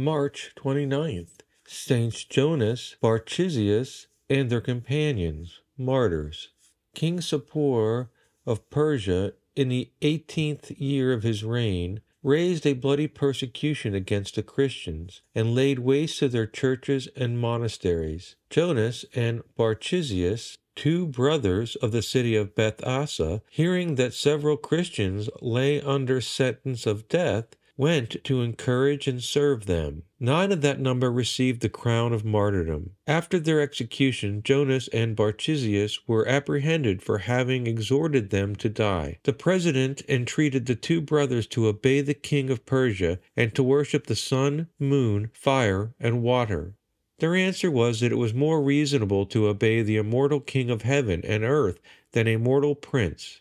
March 29th, Saints Jonas, Barachisius, and their companions, martyrs. King Sapor of Persia, in the 18th year of his reign, raised a bloody persecution against the Christians, and laid waste to their churches and monasteries. Jonas and Barachisius, two brothers of the city of Bethasa, hearing that several Christians lay under sentence of death, went to encourage and serve them. 9 of that number received the crown of martyrdom. After their execution, Jonas and Barachisius were apprehended for having exhorted them to die. The president entreated the two brothers to obey the king of Persia and to worship the sun, moon, fire, and water. Their answer was that it was more reasonable to obey the immortal king of heaven and earth than a mortal prince.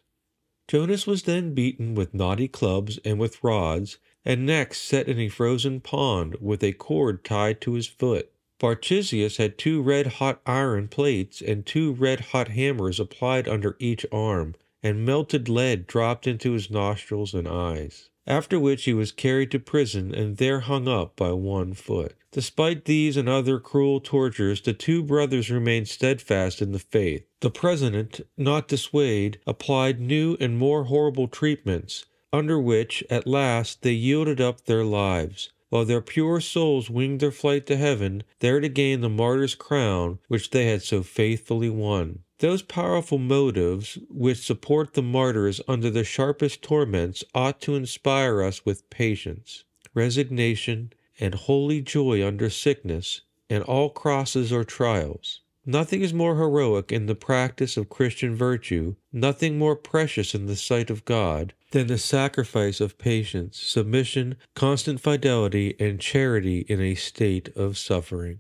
Jonas was then beaten with knotty clubs and with rods, and next set in a frozen pond with a cord tied to his foot. Barachisius had 2 red-hot iron plates and 2 red-hot hammers applied under each arm, and melted lead dropped into his nostrils and eyes, after which he was carried to prison and there hung up by 1 foot. Despite these and other cruel tortures, the two brothers remained steadfast in the faith. The president, not dissuaded, applied new and more horrible treatments, under which, at last, they yielded up their lives, while their pure souls winged their flight to heaven, there to gain the martyr's crown, which they had so faithfully won. Those powerful motives which support the martyrs under the sharpest torments ought to inspire us with patience, resignation, and holy joy under sickness, and all crosses or trials. Nothing is more heroic in the practice of Christian virtue, nothing more precious in the sight of God, than the sacrifice of patience, submission, constant fidelity, and charity in a state of suffering.